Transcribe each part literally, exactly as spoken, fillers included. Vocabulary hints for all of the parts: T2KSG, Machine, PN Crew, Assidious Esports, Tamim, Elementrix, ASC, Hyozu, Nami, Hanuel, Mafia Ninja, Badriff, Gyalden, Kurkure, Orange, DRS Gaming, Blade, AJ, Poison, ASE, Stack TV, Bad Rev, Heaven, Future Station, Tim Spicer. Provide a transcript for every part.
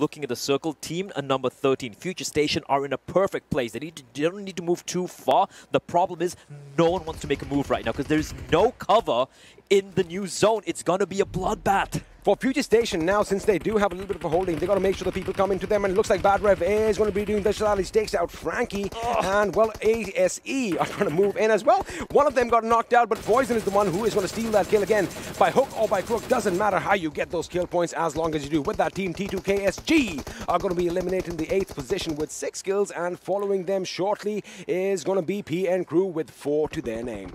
looking at the circle, team and number thirteen, Future Station, are in a perfect place. They, need to, they don't need to move too far. The problem is no one wants to make a move right now because there's no cover in the new zone. It's going to be a bloodbath. For Future Station now, since they do have a little bit of a holding, they got to make sure the people come into them, and it looks like Bad Rev is going to be doing the Shalalis, takes out Frankie, Ugh. and, well, A S E are going to move in as well. One of them got knocked out, but Poison is the one who is going to steal that kill again. By hook or by crook, doesn't matter how you get those kill points as long as you do. With that team, T two K S G are going to be eliminating the eighth position with six kills, and following them shortly is going to be P N Crew with four to their name.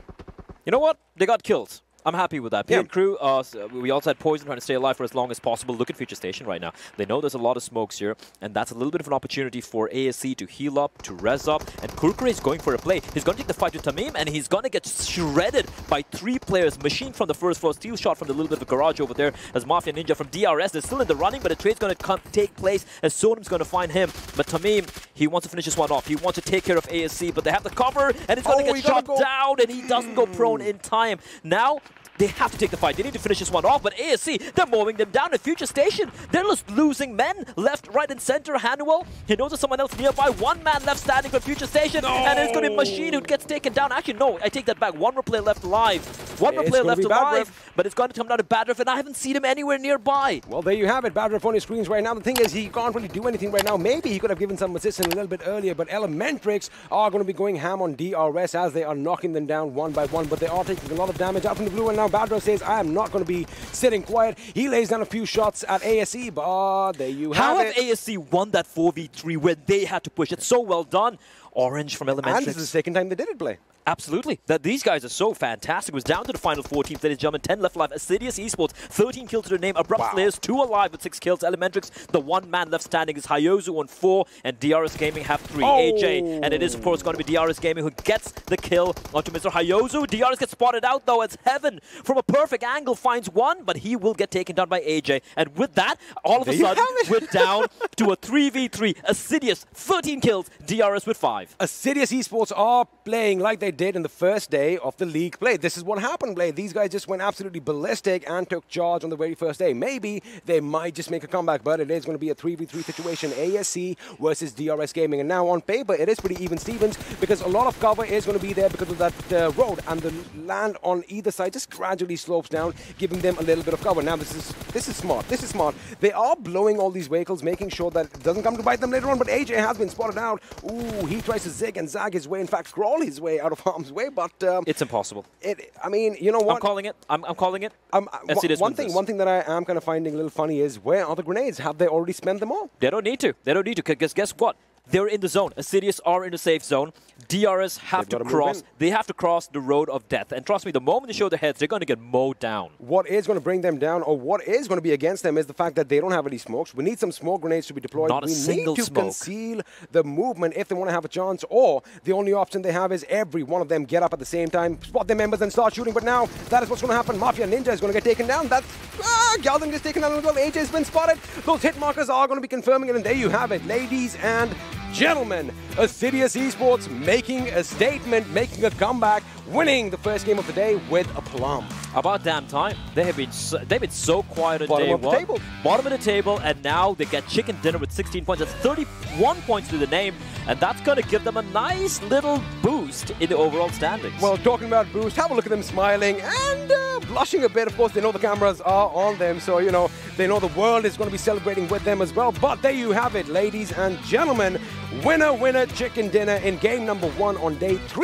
You know what? They got kills. I'm happy with that. P N yeah. Crew, uh, we also had Poison trying to stay alive for as long as possible. Look at Future Station right now. They know there's a lot of smokes here, and that's a little bit of an opportunity for A S C to heal up, to res up, and Kurkure is going for a play. He's going to take the fight to Tamim, and he's going to get shredded by three players. Machine from the first floor, Steel Shot from the little bit of a garage over there, as Mafia Ninja from D R S. They're still in the running, but a trade's going to take place as Sonam's going to find him. But Tamim, he wants to finish this one off. He wants to take care of A S C, but they have the cover, and he's going to oh, get shot go down, and he doesn't go prone in time. Now, they have to take the fight. They need to finish this one off, but A S C, they're mowing them down at Future Station. They're just losing men left, right, and center. Hanuel, he knows there's someone else nearby. One man left standing for Future Station, no. and it's going to be Machine who gets taken down. Actually, no, I take that back. One replay left alive. One replay left alive, but it's going to come down to Badriff, and I haven't seen him anywhere nearby. Well, there you have it. Badriff on his screens right now. The thing is, he can't really do anything right now. Maybe he could have given some assistance a little bit earlier, but Elementrix are going to be going ham on D R S as they are knocking them down one by one, but they are taking a lot of damage out from the blue, and now Badriff says, I am not going to be sitting quiet. He lays down a few shots at A S E, but there you have it. How have A S E won that four v three where they had to push it? So well done. Orange from Elementrix. And this is the second time they did it, Blade. Absolutely. That These guys are so fantastic. It was down to the final four teams, ladies and gentlemen. ten left alive. Assidious Esports, thirteen kills to their name. Abrupt wow. Players, two alive with six kills. Elementrix, the one man left standing is Hyozu on four, and D R S Gaming have three. Oh. A J, and it is, of course, going to be D R S Gaming who gets the kill onto Mister Hyozu. D R S gets spotted out, though, as Heaven from a perfect angle finds one, but he will get taken down by A J. And with that, all of there a sudden, we're down to a three v three. Assidious, thirteen kills. D R S with five. Assidious Esports are playing like they did in the first day of the league play. This is what happened, Blade. These guys just went absolutely ballistic and took charge on the very first day. Maybe they might just make a comeback, but it is going to be a three v three situation. A S C versus D R S Gaming. And now on paper, it is pretty even Stevens because a lot of cover is going to be there because of that uh, road, and the land on either side just gradually slopes down, giving them a little bit of cover. Now, this is this is smart. This is smart. They are blowing all these vehicles, making sure that it doesn't come to bite them later on, but A J has been spotted out. Ooh, he tries to zig and zag his way, in fact, crawl his way out of harm's way, but um, it's impossible. It, I mean, you know what? I'm calling it. I'm, I'm calling it. Um, uh, one thing, this. one thing that I am kind of finding a little funny is, where are the grenades? Have they already spent them all? They don't need to. They don't need to. Because guess what? They're in the zone. Assidious are in the safe zone. D R S have They've to cross. They have to cross the road of death. And trust me, the moment they show their heads, they're going to get mowed down. What is going to bring them down, or what is going to be against them, is the fact that they don't have any smokes. We need some smoke grenades to be deployed. Not a single smoke. We need to conceal the movement if they want to have a chance, or the only option they have is every one of them get up at the same time, spot their members, and start shooting. But now, that is what's going to happen. Mafia Ninja is going to get taken down. That's... Ah, Gyalden gets taken down as well. A J's been spotted. Those hit markers are going to be confirming it, and there you have it, ladies and gentlemen, Assidious Esports making a statement, making a comeback, winning the first game of the day with aplomb. About damn time. They have been so, they've been so quiet on day one. Bottom of the table. Bottom of the table, and now they get chicken dinner with sixteen points. That's thirty-one points to the name, and that's going to give them a nice little boost in the overall standings. Well, talking about boost, have a look at them smiling and uh, blushing a bit. Of course, they know the cameras are on them, so, you know, they know the world is going to be celebrating with them as well. But there you have it, ladies and gentlemen. Winner, winner, chicken dinner in game number one on day three.